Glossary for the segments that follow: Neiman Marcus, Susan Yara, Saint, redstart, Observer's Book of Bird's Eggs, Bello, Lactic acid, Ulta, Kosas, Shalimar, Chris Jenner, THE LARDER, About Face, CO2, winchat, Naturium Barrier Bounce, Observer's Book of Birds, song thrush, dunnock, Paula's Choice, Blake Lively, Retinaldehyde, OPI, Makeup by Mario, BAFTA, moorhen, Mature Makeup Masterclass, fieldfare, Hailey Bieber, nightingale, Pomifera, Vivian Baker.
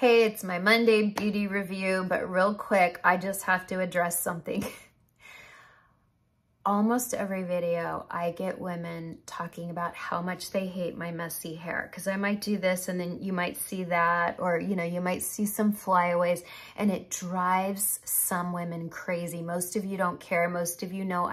Hey, it's my Monday beauty review, but real quick, I just have to address something. Almost every video, I get women talking about how much they hate my messy hair, because I might do this and then you might see that, or you know, you might see some flyaways, and it drives some women crazy. Most of you don't care. Most of you know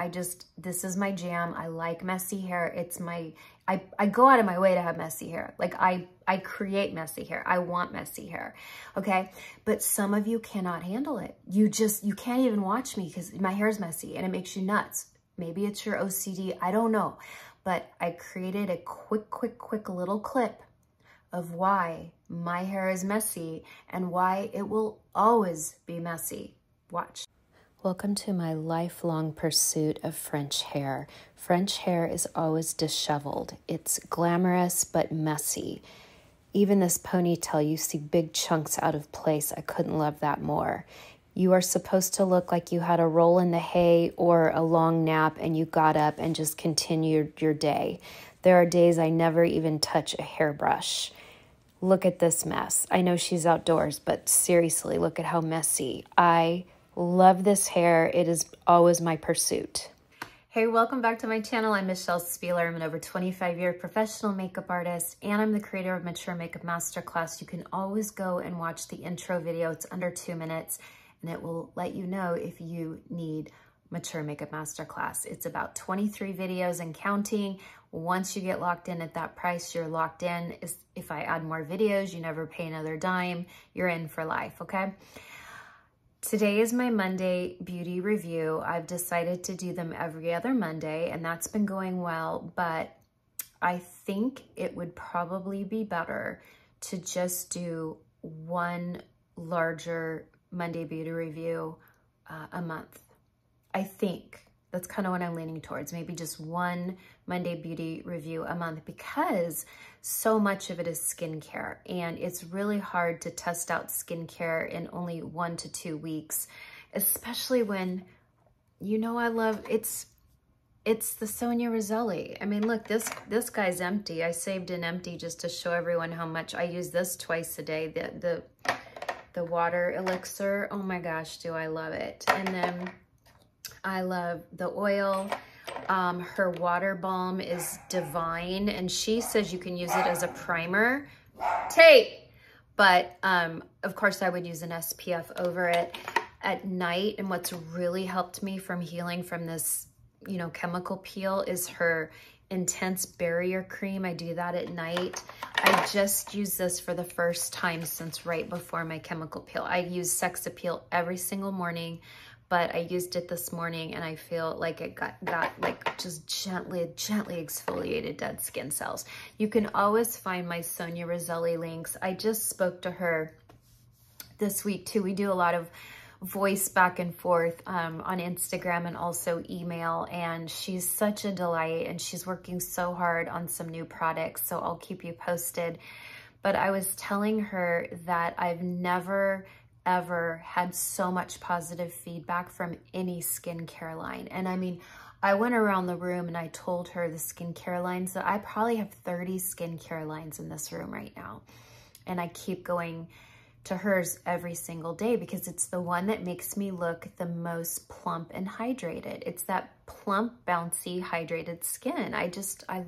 this is my jam. I like messy hair. It's my, I go out of my way to have messy hair. Like I create messy hair. I want messy hair, okay? But some of you cannot handle it. You can't even watch me because my hair is messy and it makes you nuts. Maybe it's your OCD, I don't know. But I created a quick little clip of why my hair is messy and why it will always be messy. Watch. Welcome to my lifelong pursuit of French hair. French hair is always disheveled. It's glamorous, but messy. Even this ponytail, you see big chunks out of place. I couldn't love that more. You are supposed to look like you had a roll in the hay or a long nap and you got up and just continued your day. There are days I never even touch a hairbrush. Look at this mess. I know she's outdoors, but seriously, look at how messy. I love this hair. It is always my pursuit. Hey, welcome back to my channel. I'm Michelle Spieler. I'm an over 25-year professional makeup artist, and I'm the creator of Mature Makeup Masterclass. You can always go and watch the intro video. It's under 2 minutes, and it will let you know if you need Mature Makeup Masterclass. It's about 23 videos and counting. Once you get locked in at that price, you're locked in. If I add more videos, you never pay another dime. You're in for life, okay? Today is my Monday beauty review. I've decided to do them every other Monday, and that's been going well, but I think it would probably be better to just do one larger Monday beauty review a month. I think that's kind of what I'm leaning towards, maybe just one Monday beauty review a month, because so much of it is skincare, and it's really hard to test out skincare in only 1 to 2 weeks, especially when, you know, I love, it's the Sonia Roselli. I mean, look, this guy's empty. I saved an empty just to show everyone how much I use this twice a day, the water elixir. Oh my gosh, do I love it. And then I love the oil. Her water balm is divine, and she says you can use it as a primer. But of course I would use an SPF over it at night. And what's really helped me from healing from this, you know, chemical peel is her intense barrier cream. I do that at night. I just used this for the first time since right before my chemical peel. I use Sex Appeal every single morning, but I used it this morning and I feel like it got like just gently exfoliated dead skin cells. You can always find my Sonia Roselli links. I just spoke to her this week too. We do a lot of voice back and forth on Instagram and also email, and she's such a delight and she's working so hard on some new products, so I'll keep you posted. But I was telling her that I've never ever had so much positive feedback from any skincare line. And I mean, I went around the room and I told her the skincare lines that I probably have 30 skincare lines in this room right now. And I keep going to hers every single day because it's the one that makes me look the most plump and hydrated. It's that plump, bouncy, hydrated skin. I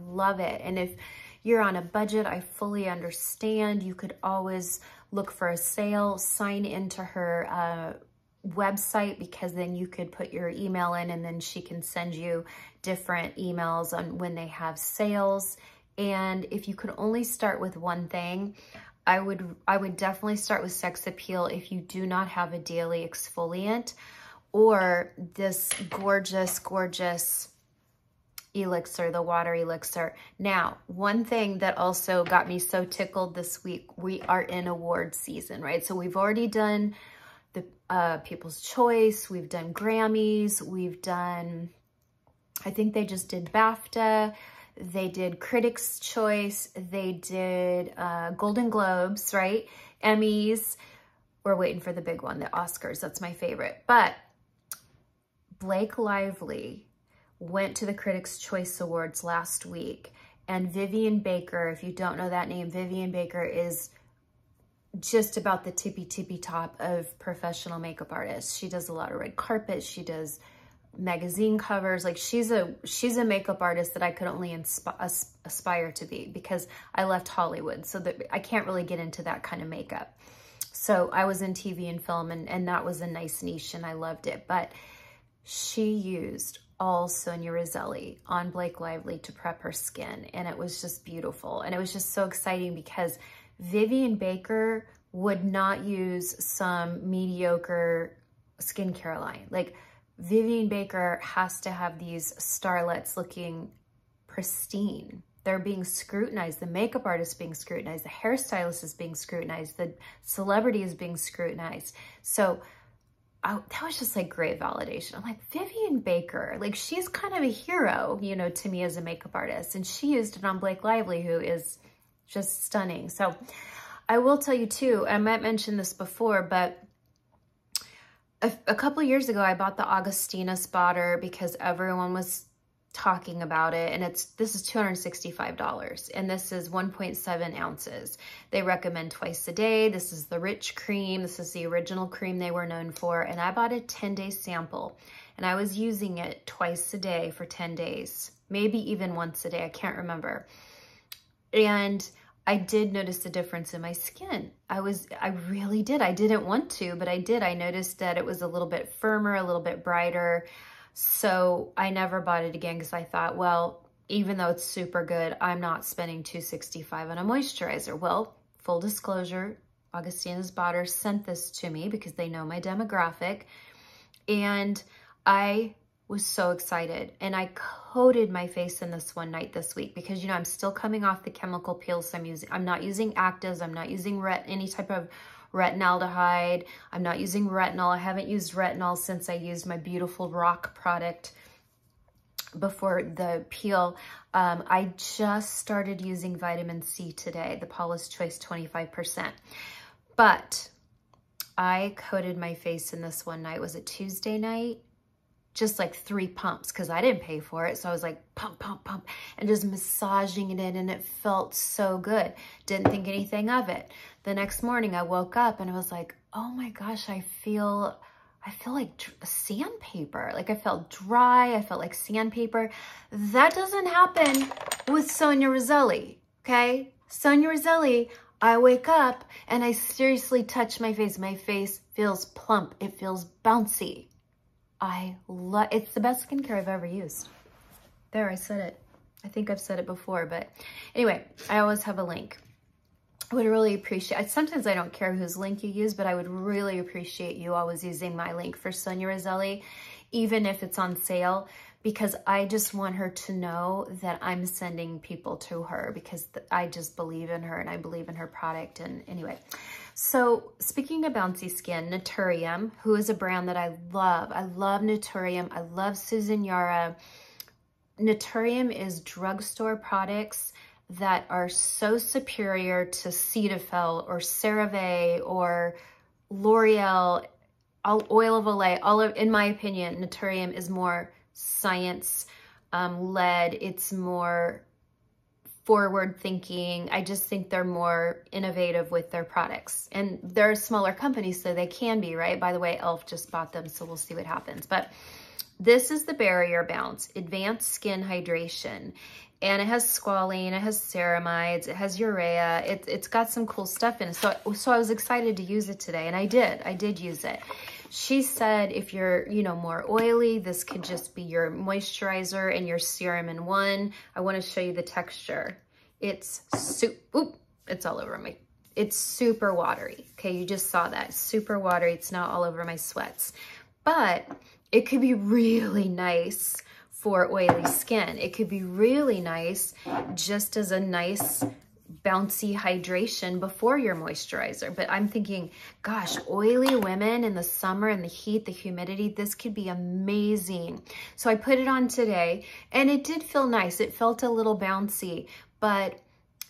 love it. And if you're on a budget, I fully understand. You could always look for a sale, sign into her website, because then you could put your email in and then she can send you different emails on when they have sales. And if you could only start with one thing, I would definitely start with Sex Appeal if you do not have a daily exfoliant, or this gorgeous elixir, the water elixir. Now, one thing that also got me so tickled this week, we are in award season, right? So we've already done the People's Choice, we've done Grammys, we've done, I think they just did BAFTA, they did Critics' Choice, they did Golden Globes, right? Emmys. We're waiting for the big one, the Oscars. That's my favorite. But Blake Lively went to the Critics' Choice Awards last week, and Vivian Baker, if you don't know that name, Vivian Baker is just about the tippy top of professional makeup artists. She does a lot of red carpet. She does magazine covers. Like she's a makeup artist that I could only aspire to be, because I left Hollywood, so that I can't really get into that kind of makeup. So I was in TV and film, and that was a nice niche and I loved it. But she used all Sonia Roselli on Blake Lively to prep her skin, and it was just beautiful. And it was just so exciting because Vivian Baker would not use some mediocre skincare line. Like Vivian Baker has to have these starlets looking pristine. They're being scrutinized. The makeup artist is being scrutinized. The hairstylist is being scrutinized. The celebrity is being scrutinized. So that was just like great validation. I'm like, Vivian Baker, like she's kind of a hero, you know, to me as a makeup artist. And she used it on Blake Lively, who is just stunning. So I will tell you too, I might mention this before, but a couple years ago, I bought the Augustinus Bader because everyone was talking about it, and this is $265, and this is 1.7 ounces. They recommend twice a day. This is the rich cream. This is the original cream they were known for, and I bought a 10-day sample, and I was using it twice a day for 10 days, maybe even once a day. I can't remember, and I did notice a difference in my skin. I really did. I didn't want to, but I did. I noticed that it was a little bit firmer, a little bit brighter. So I never bought it again because I thought, well, even though it's super good, I'm not spending $265 on a moisturizer. Well, full disclosure, Augustinus Bader sent this to me because they know my demographic. And I was so excited. And I coated my face in this one night this week because, you know, I'm still coming off the chemical peels. I'm not using actives. I'm not using any type of retinaldehyde. I'm not using retinol. I haven't used retinol since I used my beautiful rock product before the peel. I just started using vitamin C today, the Paula's Choice 25%. But I coated my face in this one night. Was it Tuesday night? Just like 3 pumps, because I didn't pay for it. So I was like, pump, pump, pump, and just massaging it in, and it felt so good. Didn't think anything of it. The next morning I woke up and I was like, oh my gosh, I feel like sandpaper. Like I felt dry. I felt like sandpaper. That doesn't happen with Sonia Roselli, okay? Sonia Roselli, I wake up and I seriously touch my face. My face feels plump. It feels bouncy. It's the best skincare I've ever used. There, I said it. I think I've said it before, but anyway, I always have a link. I would really appreciate, sometimes I don't care whose link you use, but I would really appreciate you always using my link for Sonia Roselli, even if it's on sale, because I just want her to know that I'm sending people to her because I just believe in her and I believe in her product. And anyway, so speaking of bouncy skin, Naturium, who is a brand that I love. I love Naturium. I love Susan Yara. Naturium is drugstore products that are so superior to Cetaphil or CeraVe or L'Oreal, Oil of Olay. In my opinion, Naturium is more science-led. It's more forward-thinking. I just think they're more innovative with their products. And they're a smaller company, so they can be, right? By the way, Elf just bought them, so we'll see what happens. But this is the Barrier Bounce, Advanced Skin Hydration. And it has squalene, it has ceramides, it has urea. It's got some cool stuff in it. So I was excited to use it today, and I did use it. She said if you're, you know, more oily, this could just be your moisturizer and your serum in one. I want to show you the texture. It's all over me. It's super watery. Okay, you just saw that. Super watery. It's not all over my sweats. But it could be really nice for oily skin. It could be really nice just as a nice bouncy hydration before your moisturizer. But I'm thinking, gosh, oily women in the summer and the heat, the humidity, this could be amazing. So I put it on today and it did feel nice. It felt a little bouncy, but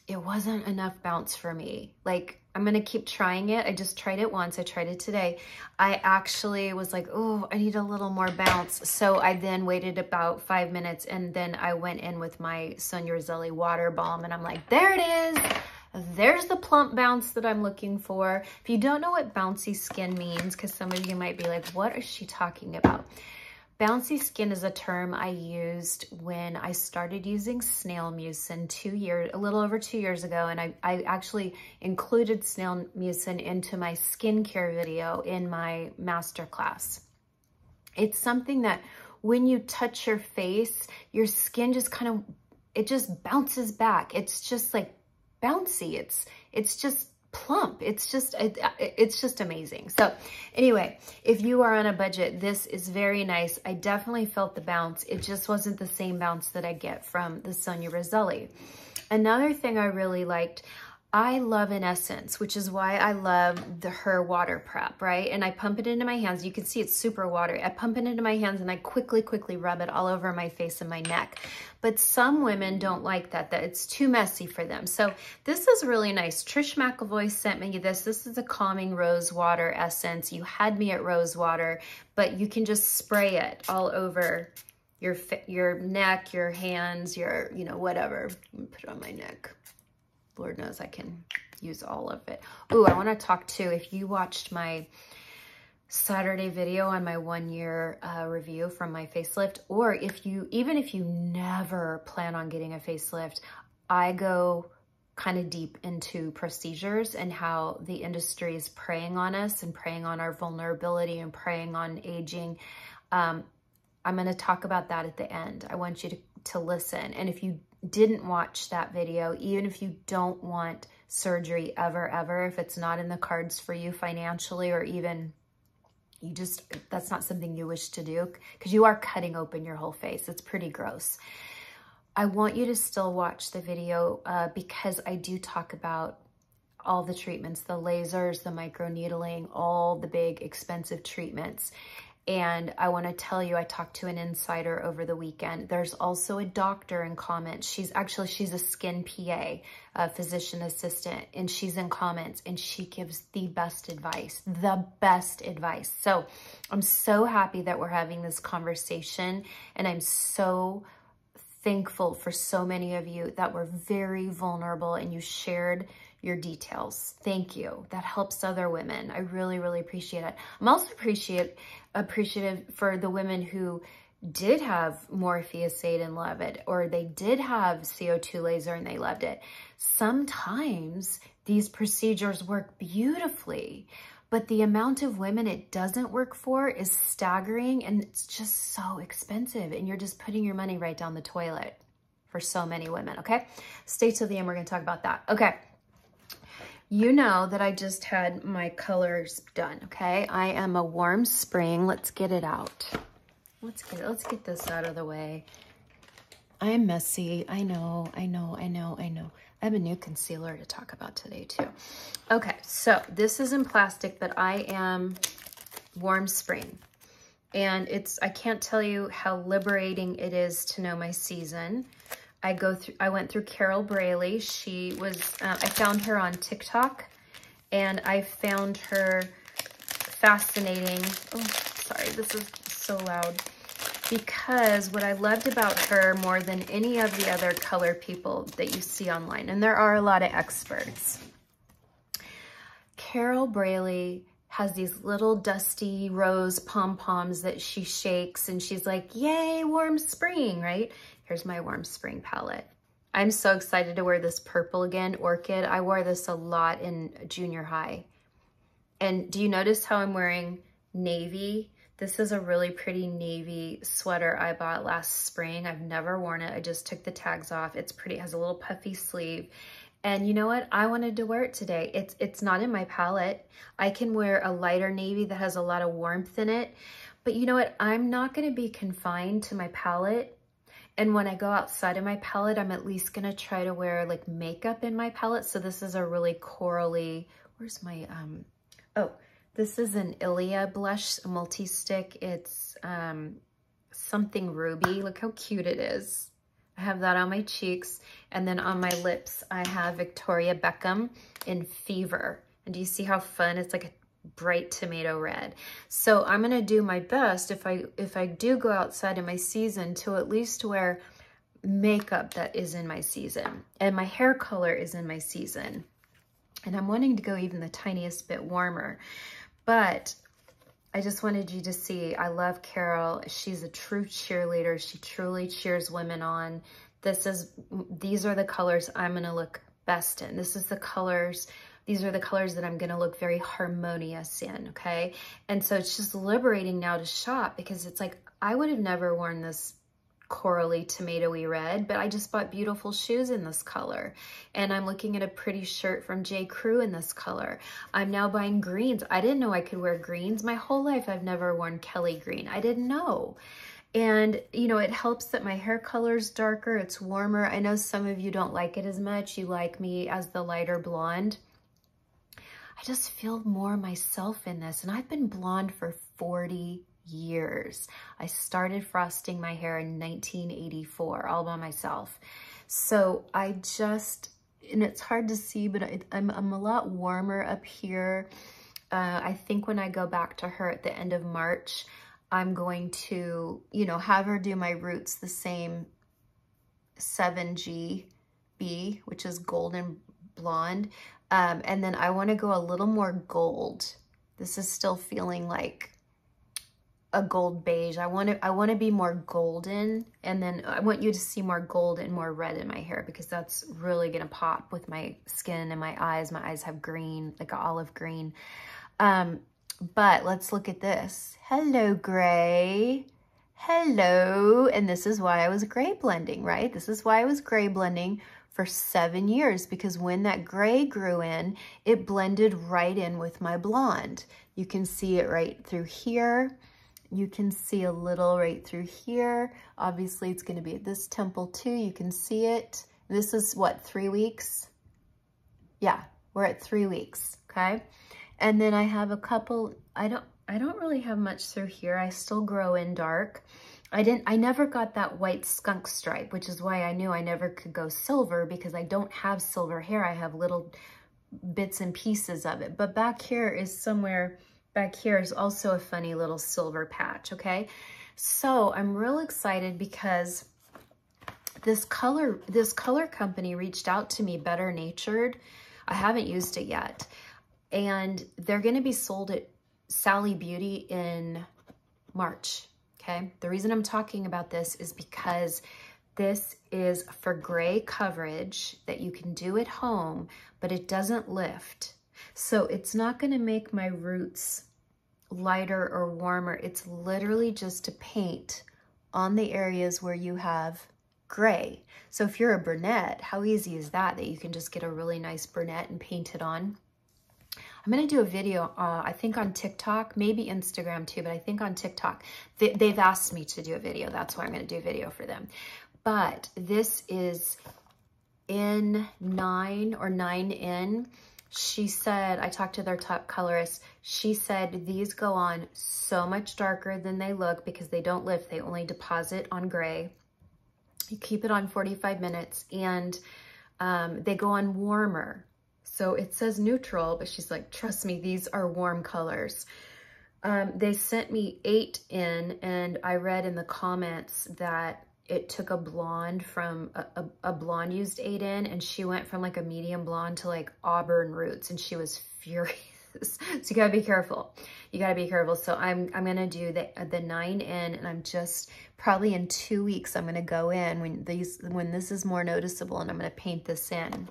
it wasn't enough bounce for me. Like, I'm going to keep trying it. I just tried it once. I tried it today. I actually was like, oh, I need a little more bounce. So I then waited about 5 minutes and then I went in with my Sonia Roselli water balm and I'm like, there it is. There's the plump bounce that I'm looking for. If you don't know what bouncy skin means, because some of you might be like, what is she talking about? Bouncy skin is a term I used when I started using snail mucin a little over two years ago, and I actually included snail mucin into my skincare video in my masterclass. It's something that when you touch your face, your skin just kind of, it just bounces back. It's just like bouncy. It's just plump. It's just amazing. So anyway, if you are on a budget, this is very nice. I definitely felt the bounce. It just wasn't the same bounce that I get from the Sonia Roselli. Another thing I really liked, I love an essence, which is why I love her water prep, right? And I pump it into my hands. You can see it's super watery. I pump it into my hands and I quickly rub it all over my face and my neck. But some women don't like that it's too messy for them. So this is really nice. Trish McAvoy sent me this. This is a calming rose water essence. You had me at rose water, but you can just spray it all over your neck, your hands, your, you know, whatever. I'm gonna put it on my neck. Lord knows I can use all of it. Ooh, I want to talk too, if you watched my Saturday video on my 1 year review from my facelift, or even if you never plan on getting a facelift, I go kind of deep into procedures and how the industry is preying on us and preying on our vulnerability and preying on aging. I'm going to talk about that at the end. I want you to listen. And if you didn't watch that video, even if you don't want surgery ever, if it's not in the cards for you financially, or even you just, that's not something you wish to do, because you are cutting open your whole face. It's pretty gross. I want you to still watch the video because I do talk about all the treatments, the lasers, the microneedling, all the big expensive treatments. And I want to tell you, I talked to an insider over the weekend. There's also a doctor in comments. She's a skin PA, a physician assistant, and she's in comments and she gives the best advice, So I'm so happy that we're having this conversation, and I'm so thankful for so many of you that were very vulnerable and you shared your details. Thank you. That helps other women. I really appreciate it. I'm also appreciative for the women who did have Morpheus8 and love it, or they did have CO2 laser and they loved it. Sometimes these procedures work beautifully, but the amount of women it doesn't work for is staggering, and it's just so expensive, and you're just putting your money right down the toilet for so many women, okay? Stay till the end, we're gonna talk about that. Okay. You know that I just had my colors done, okay? I am a warm spring. Let's get it out. Let's get this out of the way. I am messy. I know. I have a new concealer to talk about today too. Okay, so this is in plastic, but I am warm spring. And I can't tell you how liberating it is to know my season. I went through Carol Brailey. She was, I found her on TikTok, and I found her fascinating. Oh, sorry, this is so loud. Because what I loved about her more than any of the other color people that you see online, and there are a lot of experts, Carol Brailey has these little dusty rose pom-poms that she shakes, and she's like, yay, warm spring, right? Here's my warm spring palette. I'm so excited to wear this purple again, Orchid. I wore this a lot in junior high. And do you notice how I'm wearing navy? This is a really pretty navy sweater I bought last spring. I've never worn it. I just took the tags off. It's pretty. It has a little puffy sleeve. And you know what? I wanted to wear it today. It's not in my palette. I can wear a lighter navy that has a lot of warmth in it. But you know what? I'm not going to be confined to my palette. And when I go outside of my palette, I'm at least gonna try to wear like makeup in my palette. So this is a really corally, where's my, oh, this is an Ilia blush, a multi-stick. It's something ruby. Look how cute it is. I have that on my cheeks. And then on my lips, I have Victoria Beckham in Fever. And do you see how fun? It's like a bright tomato red. So I'm going to do my best if I do go outside in my season to at least wear makeup that is in my season, and my hair color is in my season, and I'm wanting to go even the tiniest bit warmer. But I just wanted you to see, I love Carol. She's a true cheerleader. She truly cheers women on. These are the colors I'm going to look best in. These are the colors that I'm going to look very harmonious in. Okay. And so it's just liberating now to shop, because it's like, I would have never worn this corally tomatoey red, but I just bought beautiful shoes in this color, and I'm looking at a pretty shirt from J. Crew in this color. I'm now buying greens. I didn't know I could wear greens my whole life. I've never worn Kelly green. I didn't know. And you know, it helps that my hair color's darker, it's warmer. I know some of you don't like it as much. You like me as the lighter blonde. I just feel more myself in this, and I've been blonde for 40 years. I started frosting my hair in 1984 all by myself. So I just, and it's hard to see, but I'm a lot warmer up here. I think when I go back to her at the end of March, I'm going to, you know, have her do my roots the same 7GB, which is golden blonde. And then I want to go a little more gold. This is still feeling like a gold beige. I want to be more golden, and then I want you to see more gold and more red in my hair, because that's really going to pop with my skin and my eyes. My eyes have green, like an olive green. But let's look at this. Hello, gray. Hello. And this is why I was gray blending, right? This is why I was gray blending for 7 years, because when that gray grew in, it blended right in with my blonde. You can see it right through here. You can see a little right through here. Obviously, it's going to be at this temple too. You can see it. This is what, 3 weeks? Yeah, we're at 3 weeks, okay? And then I have a couple, I don't really have much through here. I still grow in dark. I never got that white skunk stripe, which is why I knew I never could go silver, because I don't have silver hair. I have little bits and pieces of it. But back here is somewhere, back here is also a funny little silver patch, okay? So I'm real excited, because this color company reached out to me, Better Natured. I haven't used it yet. And they're going to be sold at Sally Beauty in March, okay? The reason I'm talking about this is because this is for gray coverage that you can do at home, but it doesn't lift. So it's not going to make my roots lighter or warmer. It's literally just to paint on the areas where you have gray. So if you're a brunette, how easy is that, that you can just get a really nice brunette and paint it on? I'm going to do a video, I think on TikTok, maybe Instagram too, but I think on TikTok. They've asked me to do a video. That's why I'm going to do a video for them. But this is N9 or 9N. She said, I talked to their top colorist. She said, these go on so much darker than they look because they don't lift. They only deposit on gray. You keep it on 45 minutes and they go on warmer. So it says neutral, but she's like, trust me, these are warm colors. They sent me 8N, and I read in the comments that it took a blonde from, a blonde used 8N, and she went from like a medium blonde to like auburn roots, and she was furious. So you gotta be careful. You gotta be careful. So I'm gonna do the 9N, and I'm just probably in 2 weeks, I'm gonna go in when this is more noticeable, and I'm gonna paint this in.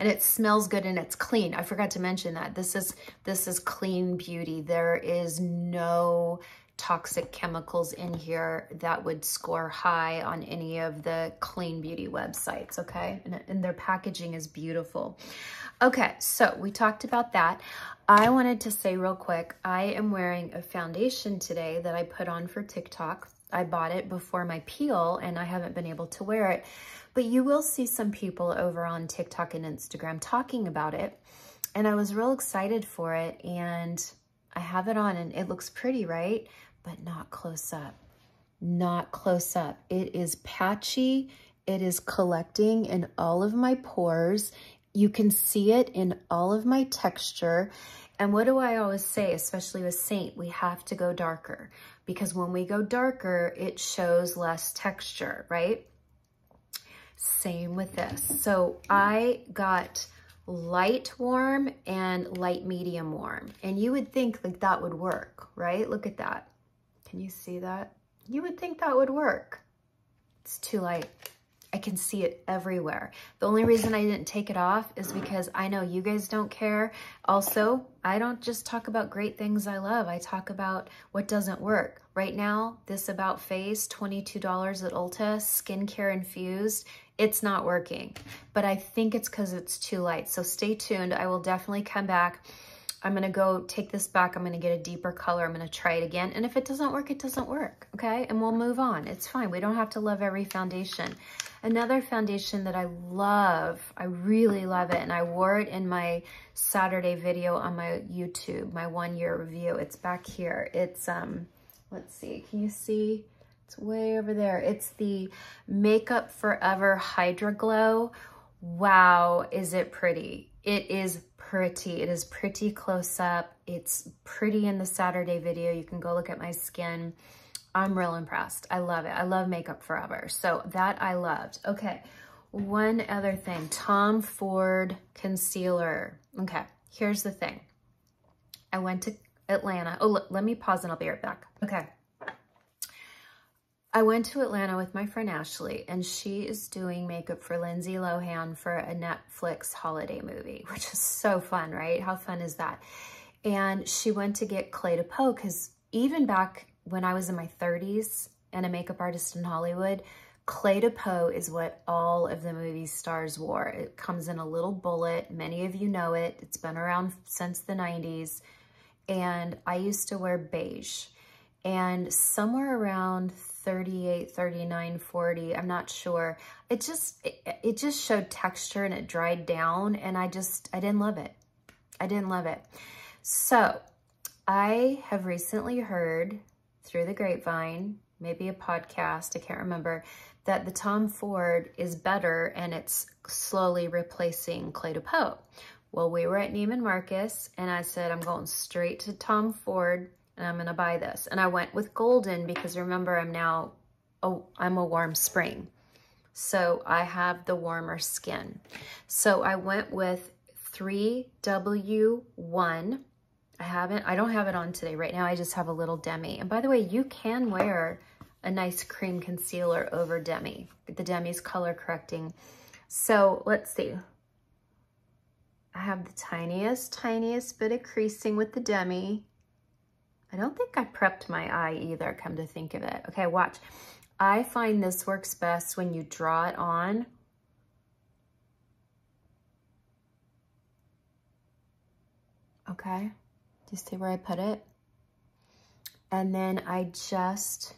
And it smells good and it's clean. I forgot to mention that. This is clean beauty. There is no toxic chemicals in here that would score high on any of the clean beauty websites, okay? And their packaging is beautiful. Okay, so we talked about that. I wanted to say real quick, I am wearing a foundation today that I put on for TikTok. I bought it before my peel and I haven't been able to wear it. But you will see some people over on TikTok and Instagram talking about it. And I was real excited for it. And I have it on and it looks pretty, right? But not close up. Not close up. It is patchy. It is collecting in all of my pores. You can see it in all of my texture. And what do I always say, especially with Saint, we have to go darker, because when we go darker, it shows less texture, right? Same with this. So I got light warm and light medium warm. And you would think like that would work, right? Look at that. Can you see that? You would think that would work. It's too light. I can see it everywhere. The only reason I didn't take it off is because I know you guys don't care. Also, I don't just talk about great things I love. I talk about what doesn't work. Right now, this About Face, $22 at Ulta, skincare infused, it's not working. But I think it's because it's too light. So stay tuned. I will definitely come back. I'm going to go take this back. I'm going to get a deeper color. I'm going to try it again. And if it doesn't work, it doesn't work. Okay. And we'll move on. It's fine. We don't have to love every foundation. Another foundation that I love, I really love it. And I wore it in my Saturday video on my YouTube, my 1 year review. It's back here. It's, let's see, can you see? It's way over there. It's the Makeup Forever Hydra Glow. Wow. Is it pretty? It is pretty. It is pretty close up. It's pretty in the Saturday video. You can go look at my skin. I'm real impressed. I love it. I love Makeup Forever. So that I loved. Okay. One other thing, Tom Ford concealer. Okay. Here's the thing. I went to Atlanta. Oh, look, let me pause and I'll be right back. Okay. I went to Atlanta with my friend Ashley, and she is doing makeup for Lindsay Lohan for a Netflix holiday movie, which is so fun, right? How fun is that? And she went to get Clé de Peau, because even back when I was in my 30s and a makeup artist in Hollywood, Clé de Peau is what all of the movie stars wore. It comes in a little bullet. Many of you know it. It's been around since the 90s. And I used to wear beige. And somewhere around 38, 39, 40, I'm not sure. It just showed texture and it dried down, and I didn't love it. I didn't love it. So I have recently heard through the grapevine, maybe a podcast, I can't remember, that the Tom Ford is better and it's slowly replacing Clé de Peau. Well, we were at Neiman Marcus and I said, I'm going straight to Tom Ford and I'm going to buy this. And I went with Golden because remember, I'm a warm spring. So I have the warmer skin. So I went with 3W1. I don't have it on today. Right now, I just have a little demi. And by the way, you can wear a nice cream concealer over demi. The demi's color correcting. So let's see. I have the tiniest, tiniest bit of creasing with the demi. I don't think I prepped my eye either, come to think of it. Okay, watch. I find this works best when you draw it on. Okay, do you see where I put it? And then I just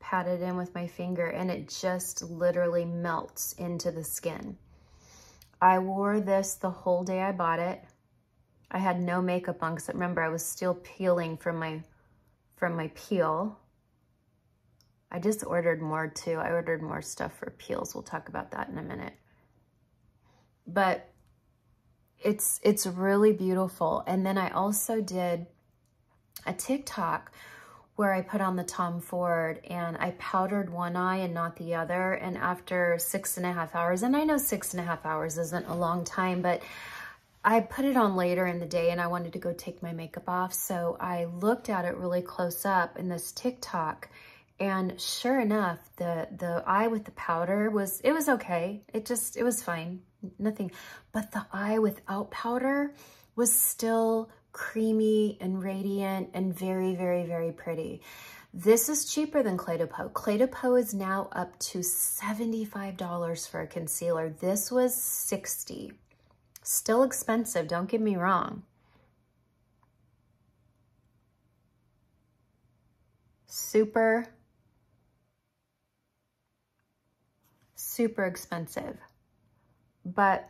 pat it in with my finger and it just literally melts into the skin. I wore this the whole day I bought it. I had no makeup on because remember I was still peeling from my peel. I just ordered more too. I ordered more stuff for peels. We'll talk about that in a minute. But it's really beautiful. And then I also did a TikTok where I put on the Tom Ford and I powdered one eye and not the other. And after 6.5 hours, and I know 6.5 hours isn't a long time, but I put it on later in the day and I wanted to go take my makeup off. So I looked at it really close up in this TikTok and sure enough, the eye with the powder it was okay. It was fine, nothing. But the eye without powder was still creamy and radiant and very, very, very pretty. This is cheaper than Clé de Peau. Clé de Peau is now up to $75 for a concealer. This was $60. Still expensive, don't get me wrong. Super, super expensive. But,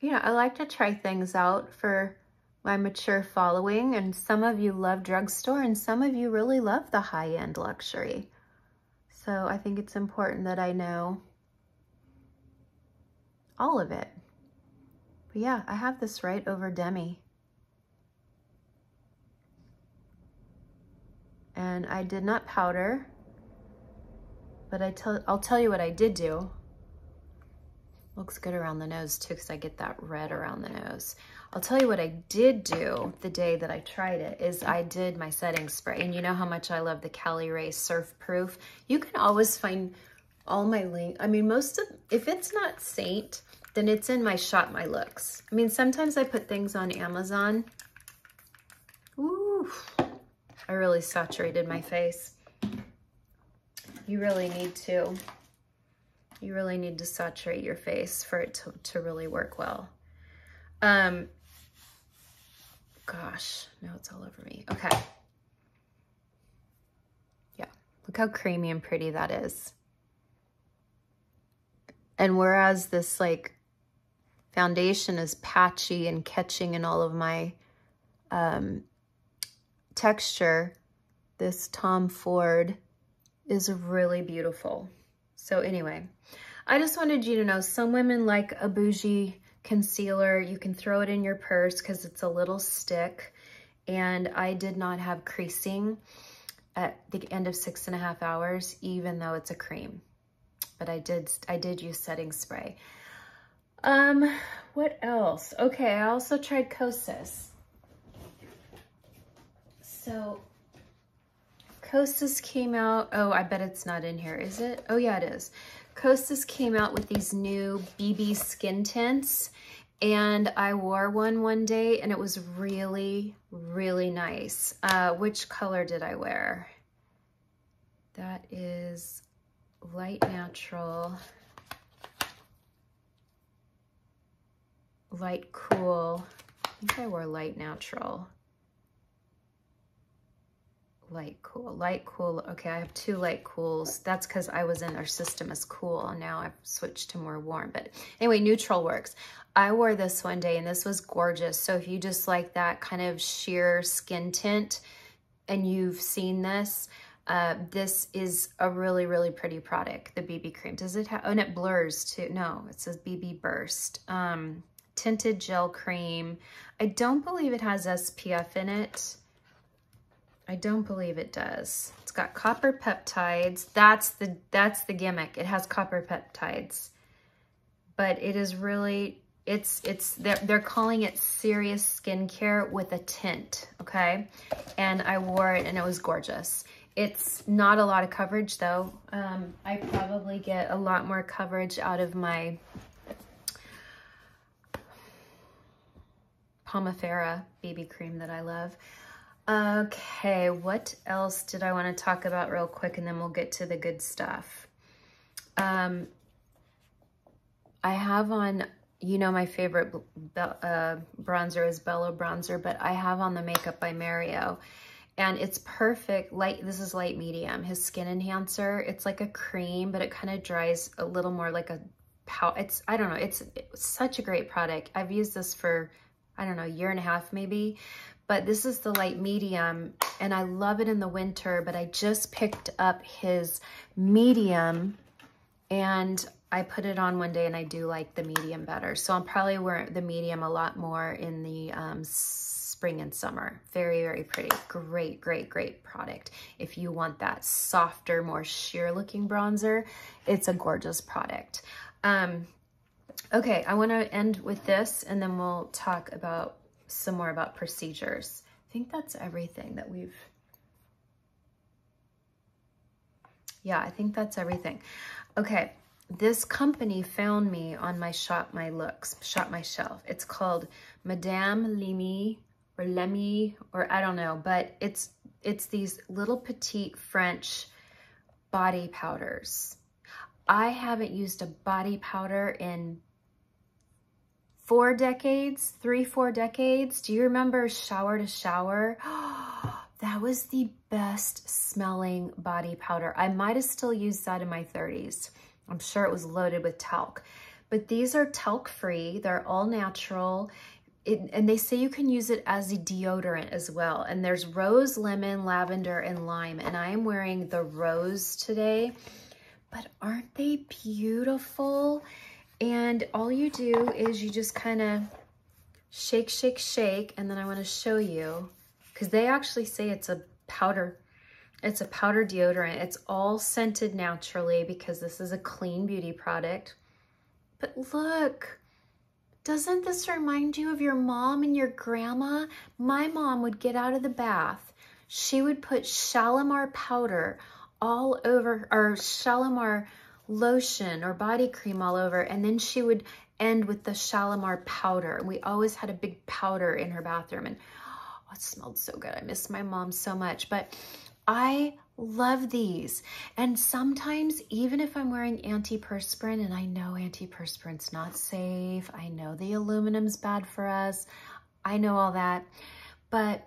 you know, I like to try things out for my mature following, and some of you love drugstore and some of you really love the high-end luxury. So I think it's important that I know all of it. But yeah, I have this right over demi. And I did not powder. but I'll tell you what I did do. Looks good around the nose too, because I get that red around the nose. I'll tell you what I did do the day that I tried it is I did my setting spray. And you know how much I love the Cali Ray Surf Proof. You can always find all my links. I mean, if it's not Saint, then it's in my Shop My Looks. I mean, sometimes I put things on Amazon. Ooh, I really saturated my face. You really need to saturate your face for it to really work well. Gosh, now it's all over me. Okay. Yeah, look how creamy and pretty that is. And whereas this like foundation is patchy and catching in all of my texture, this Tom Ford is really beautiful. So anyway, I just wanted you to know some women like a bougie concealer. You can throw it in your purse because it's a little stick. And I did not have creasing at the end of 6.5 hours, even though it's a cream. But I did use setting spray. What else? Okay, I also tried Kosas. So Kosas came out, oh, I bet it's not in here, is it? Oh yeah, it is. Kosas came out with these new BB skin tints, and I wore one day, and it was really, really nice. Which color did I wear? That is Light Natural, Light Cool. I think I wore Light Natural. Light Cool, Light Cool. Okay, I have two Light Cools. That's because I was in our system as cool, and now I've switched to more warm. But anyway, neutral works. I wore this one day, and this was gorgeous. So if you just like that kind of sheer skin tint, and you've seen this, this is a really, really pretty product, the BB cream. Does it have, oh, and it blurs too. No, it says BB Burst. Tinted gel cream. I don't believe it has SPF in it. I don't believe it does. It's got copper peptides. That's the gimmick. It has copper peptides, but it is really, they're calling it serious skincare with a tint. Okay. And I wore it and it was gorgeous. It's not a lot of coverage though. I probably get a lot more coverage out of my Pomifera BB cream that I love. Okay, what else did I want to talk about real quick, and then we'll get to the good stuff. I have on, you know, my favorite bronzer is Bello Bronzer, but I have on the Makeup by Mario, and it's perfect. Light, this is light medium, his skin enhancer. It's like a cream, but it kind of dries a little more like a powder. It's, I don't know, it's such a great product. I've used this for, I don't know, a year and a half maybe. But this is the light medium, and I love it in the winter, but I just picked up his medium, and I put it on one day, and I do like the medium better. So I'll probably wear the medium a lot more in the spring and summer. Very, very pretty. Great, great, great product. If you want that softer, more sheer-looking bronzer, it's a gorgeous product. Okay, I want to end with this, and then we'll talk about some more about procedures. I think that's everything that we've, yeah, I think that's everything. Okay, this company found me on my Shop My Looks, Shop My Shelf. It's called Madame Lemay or Lemay, or I don't know, but it's these little petite French body powders. I haven't used a body powder in 4 decades, 3, 4 decades. Do you remember Shower to Shower? That was the best smelling body powder. I might have still used that in my 30s. I'm sure it was loaded with talc. But these are talc free. They're all natural. And they say you can use it as a deodorant as well. And there's rose, lemon, lavender, and lime. And I am wearing the rose today. But aren't they beautiful? And all you do is you just kind of shake, shake, shake. And then I want to show you, because they actually say it's a powder. It's a powder deodorant. It's all scented naturally because this is a clean beauty product. But look, doesn't this remind you of your mom and your grandma? My mom would get out of the bath. She would put Shalimar powder all over, or Shalimar lotion or body cream all over, and then she would end with the Shalimar powder. We always had a big powder in her bathroom, and oh, it smelled so good. I miss my mom so much, but I love these. And sometimes, even if I'm wearing antiperspirant, and I know antiperspirant's not safe, I know the aluminum's bad for us, I know all that, but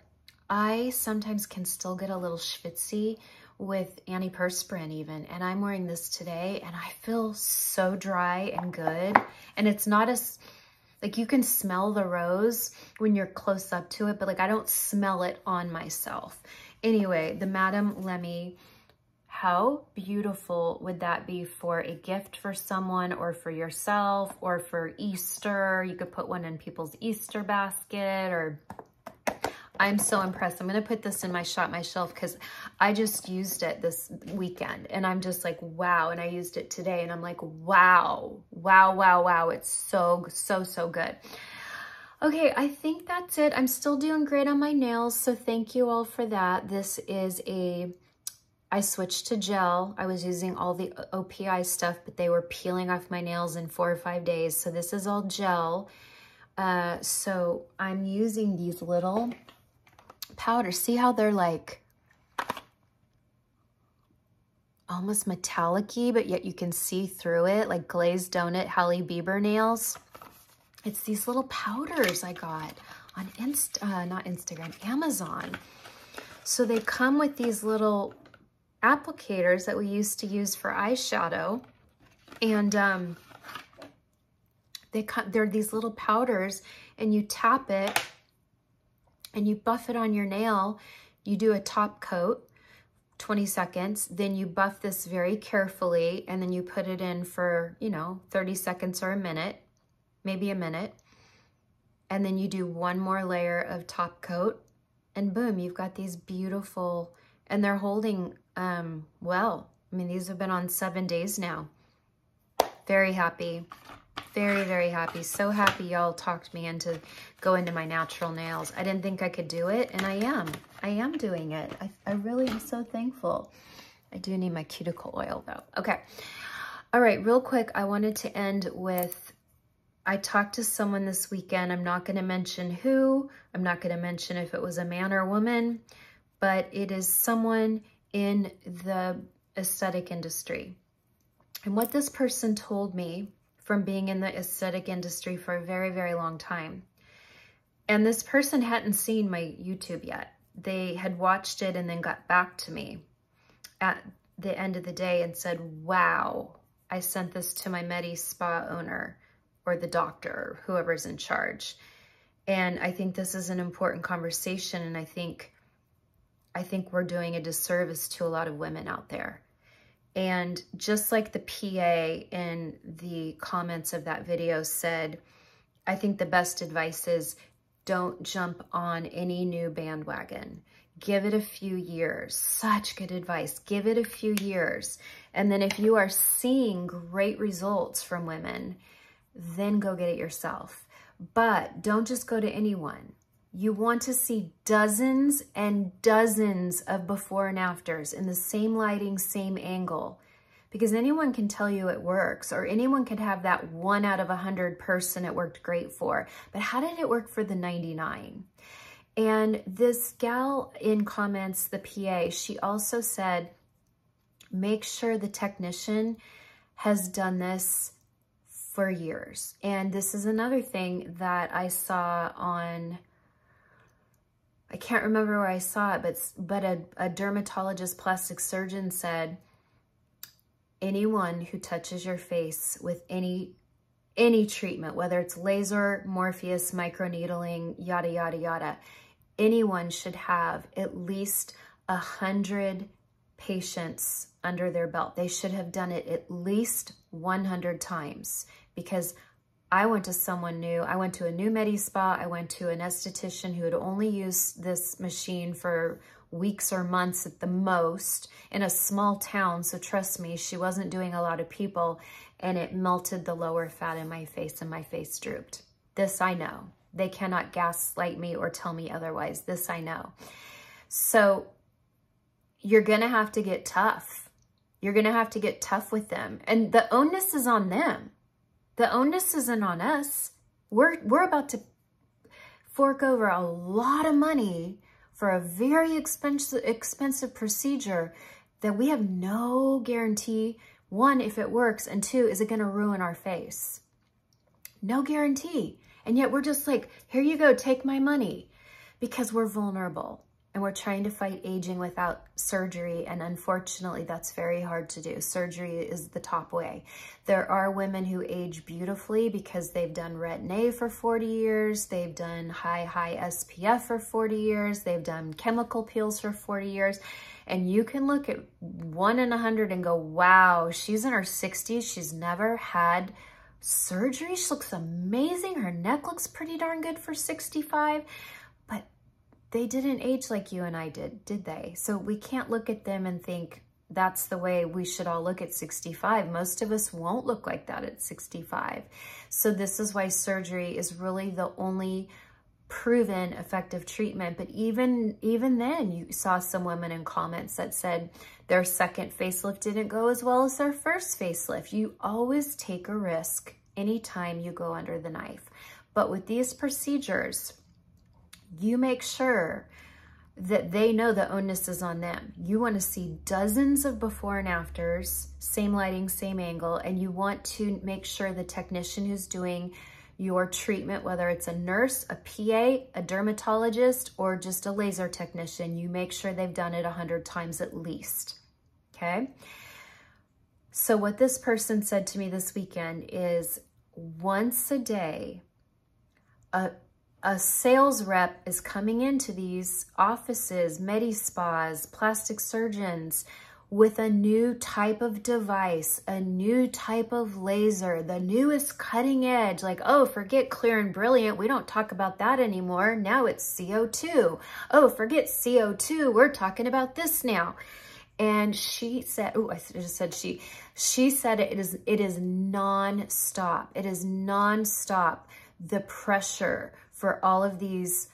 I sometimes can still get a little schwitzy with antiperspirant even. And I'm wearing this today and I feel so dry and good. And it's not as, like, you can smell the rose when you're close up to it, but like I don't smell it on myself. Anyway, the Madame Lemay, how beautiful would that be for a gift for someone or for yourself or for Easter? You could put one in people's Easter basket, or I'm so impressed. I'm going to put this in my Shop My Shelf because I just used it this weekend and I'm just like, wow. And I used it today and I'm like, wow. It's so good. Okay, I think that's it. I'm still doing great on my nails, so thank you all for that. This is I switched to gel. I was using all the OPI stuff, but they were peeling off my nails in 4 or 5 days, so this is all gel. So I'm using these little powders. See how they're like almost metallic-y, but yet you can see through it, like glazed donut Hailey Bieber nails. It's these little powders I got on Amazon. So they come with these little applicators that we used to use for eyeshadow. And they're these little powders, and you tap it and you buff it on your nail. You do a top coat, 20 seconds, then you buff this very carefully, and then you put it in for, you know, 30 seconds or a minute. Maybe a minute, and then you do one more layer of top coat, and boom, you've got these beautiful, and they're holding well. I mean, these have been on 7 days now. Very happy, very happy. So happy y'all talked me into going to my natural nails. I didn't think I could do it, and I am doing it. I really am so thankful. I do need my cuticle oil though. Okay, all right, real quick, I wanted to end with, I talked to someone this weekend. I'm not going to mention who. I'm not going to mention if it was a man or a woman, but it is someone in the aesthetic industry. And what this person told me, from being in the aesthetic industry for a very long time, and this person hadn't seen my YouTube yet. They had watched it and then got back to me at the end of the day and said, wow, I sent this to my Medi spa owner, or the doctor, whoever's in charge. And I think this is an important conversation, and I think we're doing a disservice to a lot of women out there. And just like the PA in the comments of that video said, I think the best advice is don't jump on any new bandwagon. Give it a few years. Such good advice. Give it a few years. And then if you are seeing great results from women, then go get it yourself. But don't just go to anyone. You want to see dozens and dozens of before and afters in the same lighting, same angle, because anyone can tell you it works, or anyone could have that 1 out of 100 person it worked great for. But how did it work for the 99? And this gal in comments, the PA, she also said, make sure the technician has done this for years. And this is another thing that I saw on, I can't remember where I saw it, but a dermatologist, plastic surgeon said, anyone who touches your face with any treatment, whether it's laser, Morpheus, microneedling, yada, yada, yada, anyone should have at least 100 patients under their belt. They should have done it at least 100 times, because I went to someone new. I went to a new Medi Spa. I went to an esthetician who had only used this machine for weeks or months at the most in a small town. So trust me, she wasn't doing a lot of people, and it melted the lower fat in my face, and my face drooped. This I know. They cannot gaslight me or tell me otherwise. This I know. So you're going to have to get tough. You're going to have to get tough with them. And the onus is on them. The onus isn't on us. We're about to fork over a lot of money for a very expensive procedure that we have no guarantee, one, if it works, and two, is it going to ruin our face? No guarantee. And yet we're just like, here you go, take my money, because we're vulnerable and we're trying to fight aging without surgery. And unfortunately, that's very hard to do. Surgery is the top way. There are women who age beautifully because they've done Retin-A for 40 years. They've done high SPF for 40 years. They've done chemical peels for 40 years. And you can look at 1 in 100 and go, wow, she's in her 60s. She's never had surgery. She looks amazing. Her neck looks pretty darn good for 65, but they didn't age like you and I did they? So we can't look at them and think that's the way we should all look at 65. Most of us won't look like that at 65. So this is why surgery is really the only proven effective treatment. But even then, you saw some women in comments that said their second facelift didn't go as well as their first facelift. You always take a risk anytime you go under the knife. But with these procedures, you make sure that they know the onus is on them. You want to see dozens of before and afters, same lighting, same angle, and you want to make sure the technician who's doing your treatment, whether it's a nurse, a PA, a dermatologist, or just a laser technician, you make sure they've done it 100 times at least, okay? So what this person said to me this weekend is once a day, a sales rep is coming into these offices, medi spas, plastic surgeons, with a new type of device, a new type of laser, the newest cutting edge, like, oh, forget clear and brilliant. We don't talk about that anymore. Now it's CO2. Oh, forget CO2. We're talking about this now. And she said, oh, I just said she said it is nonstop. It is nonstop. The pressure for all of these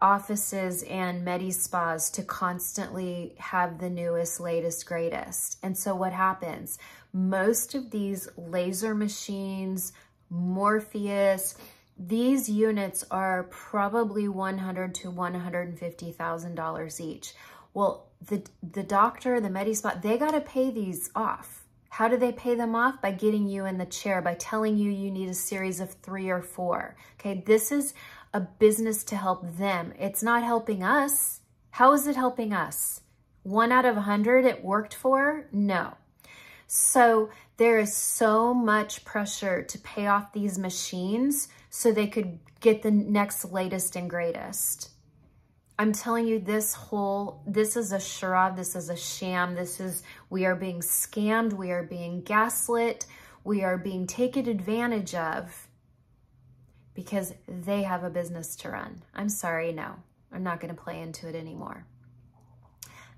offices and medi spas to constantly have the newest, latest, greatest. And so what happens? Most of these laser machines, Morpheus, these units are probably $100,000 to $150,000 each. Well, the doctor, the medi spa, they got to pay these off. How do they pay them off? By getting you in the chair, by telling you you need a series of 3 or 4. Okay, this is a business to help them. It's not helping us. How is it helping us? 1 out of 100 it worked for? No. So there is so much pressure to pay off these machines so they could get the next latest and greatest. I'm telling you, this is a charade. This is a sham. We are being scammed. We are being gaslit. We are being taken advantage of, because they have a business to run. I'm sorry, no, I'm not gonna play into it anymore.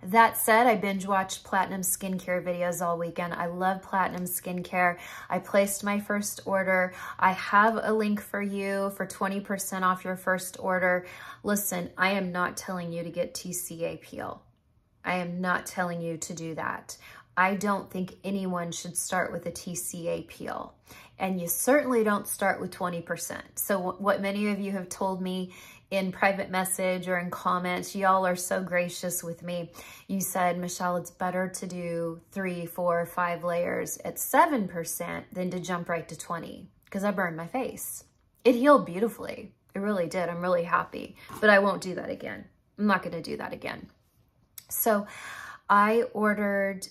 That said, I binge watched Platinum Skincare videos all weekend. I love Platinum Skincare. I placed my first order. I have a link for you for 20% off your first order. Listen, I am not telling you to get TCA peel. I am not telling you to do that. I don't think anyone should start with a TCA peel. And you certainly don't start with 20%. So what many of you have told me in private message or in comments, y'all are so gracious with me. You said, Michelle, it's better to do 3, 4, 5 layers at 7% than to jump right to 20, because I burned my face. It healed beautifully. It really did. I'm really happy, but I won't do that again. I'm not going to do that again. So I ordered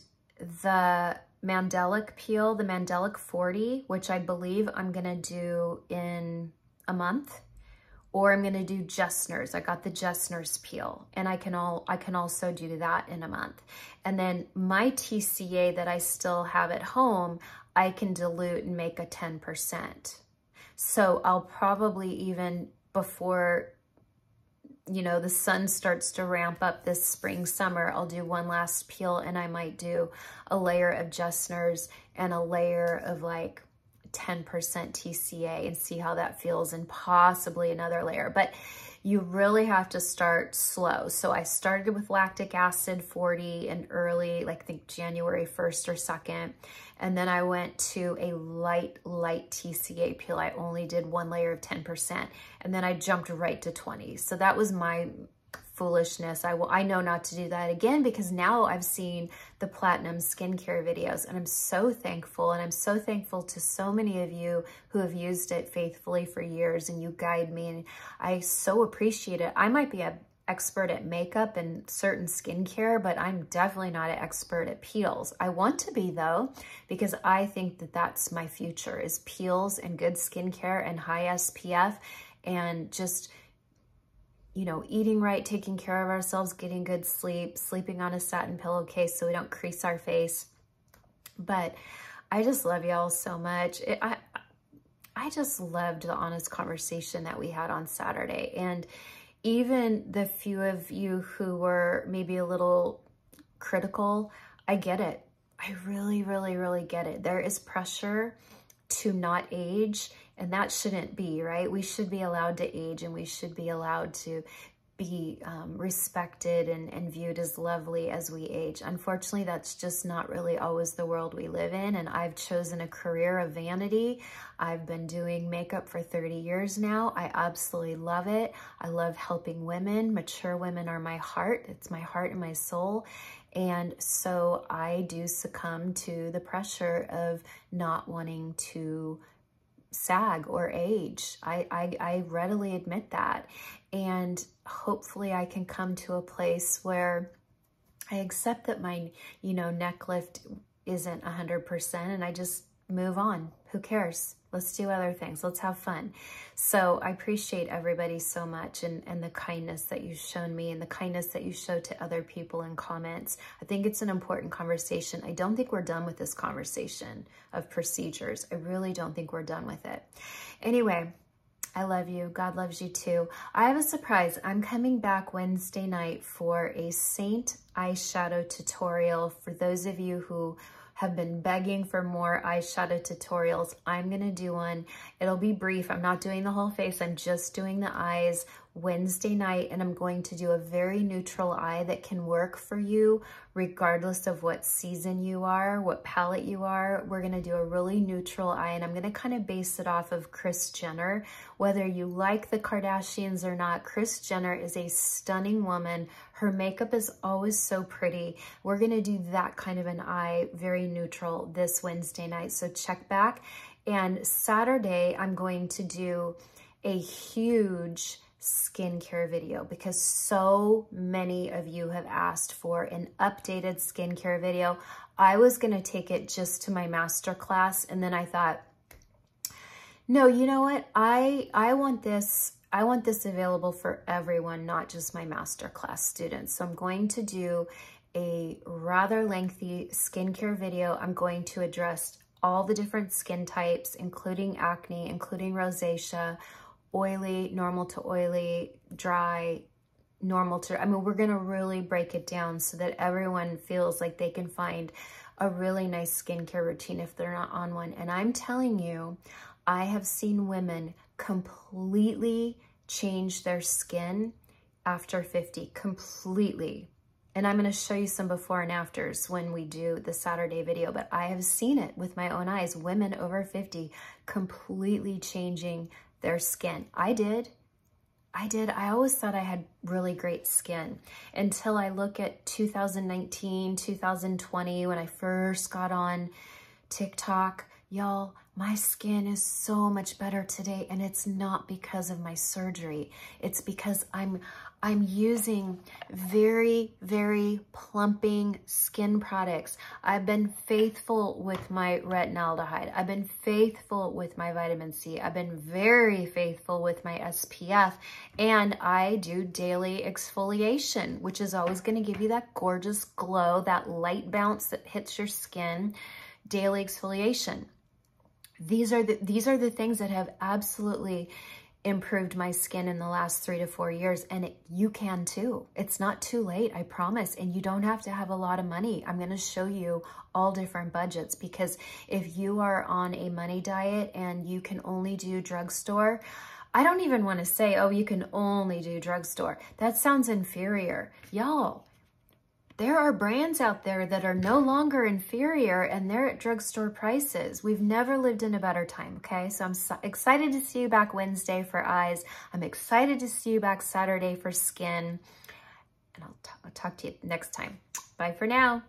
the Mandelic peel, the Mandelic 40, which I believe I'm gonna do in a month, or I'm gonna do Jessner's. I got the Jessner's peel, and I can also do that in a month. And then my TCA that I still have at home, I can dilute and make a 10%. So I'll probably, even before, you know, the sun starts to ramp up this spring, summer, I'll do one last peel, and I might do a layer of Jessner's and a layer of like 10% TCA and see how that feels, and possibly another layer. But you really have to start slow. So I started with lactic acid 40 and early, like I think January 1st or 2nd. And then I went to a light TCA peel. I only did one layer of 10%. And then I jumped right to 20. So that was my foolishness. I know not to do that again, because now I've seen the Platinum Skincare videos, and I'm so thankful. And I'm so thankful to so many of you who have used it faithfully for years, and you guide me, and I so appreciate it. I might be an expert at makeup and certain skincare, but I'm definitely not an expert at peels. I want to be, though, because I think that that's my future, is peels and good skincare and high SPF and just, you know, eating right, taking care of ourselves, getting good sleep, sleeping on a satin pillowcase so we don't crease our face. But I just love y'all so much. I just loved the honest conversation that we had on Saturday. And even the few of you who were maybe a little critical, I get it. I really, really, really get it. There is pressure to not age, and that shouldn't be, right? We should be allowed to age, and we should be allowed to be respected and viewed as lovely as we age. Unfortunately, that's just not really always the world we live in, and I've chosen a career of vanity. I've been doing makeup for 30 years now. I absolutely love it. I love helping women. Mature women are my heart. It's my heart and my soul. And so I do succumb to the pressure of not wanting to sag or age. I readily admit that. And hopefully I can come to a place where I accept that my, you know, neck lift isn't 100%, and I just move on. Who cares? Let's do other things. Let's have fun. So I appreciate everybody so much, and the kindness that you've shown me, and the kindness that you show to other people in comments. I think it's an important conversation. I don't think we're done with this conversation of procedures. I really don't think we're done with it. Anyway, I love you. God loves you too. I have a surprise. I'm coming back Wednesday night for a Saint eyeshadow tutorial. For those of you who have been begging for more eyeshadow tutorials, I'm gonna do one. It'll be brief. I'm not doing the whole face. I'm just doing the eyes Wednesday night, and I'm going to do a very neutral eye that can work for you regardless of what season you are, what palette you are. We're gonna do a really neutral eye, and I'm gonna kind of base it off of Chris Jenner. Whether you like the Kardashians or not, Chris Jenner is a stunning woman. Her makeup is always so pretty. We're gonna do that kind of an eye, very neutral, this Wednesday night, so check back. And Saturday, I'm going to do a huge skincare video, because so many of you have asked for an updated skincare video. I was going to take it just to my masterclass, and then I thought, no, you know what? I want this available for everyone, not just my masterclass students. So I'm going to do a rather lengthy skincare video. I'm going to address all the different skin types, including acne, including rosacea, oily, normal to oily, dry, normal to, I mean, we're going to really break it down so that everyone feels like they can find a really nice skincare routine if they're not on one. And I'm telling you, I have seen women completely change their skin after 50, completely. And I'm going to show you some before and afters when we do the Saturday video, but I have seen it with my own eyes, women over 50 completely changing their skin. I did. I always thought I had really great skin until I look at 2019, 2020, when I first got on TikTok. Y'all, my skin is so much better today, and it's not because of my surgery. It's because I'm using very, very plumping skin products. I've been faithful with my retinaldehyde. I've been faithful with my vitamin C. I've been very faithful with my SPF. And I do daily exfoliation, which is always going to give you that gorgeous glow, that light bounce that hits your skin. Daily exfoliation. These are the things that have absolutely improved my skin in the last 3 to 4 years, and you can too. It's not too late, I promise, and you don't have to have a lot of money. I'm going to show you all different budgets, because if you are on a money diet and you can only do drugstore, I don't even want to say, oh, you can only do drugstore. That sounds inferior. Y'all, there are brands out there that are no longer inferior, and they're at drugstore prices. We've never lived in a better time, okay? So I'm excited to see you back Wednesday for eyes. I'm excited to see you back Saturday for skin. And I'll talk to you next time. Bye for now.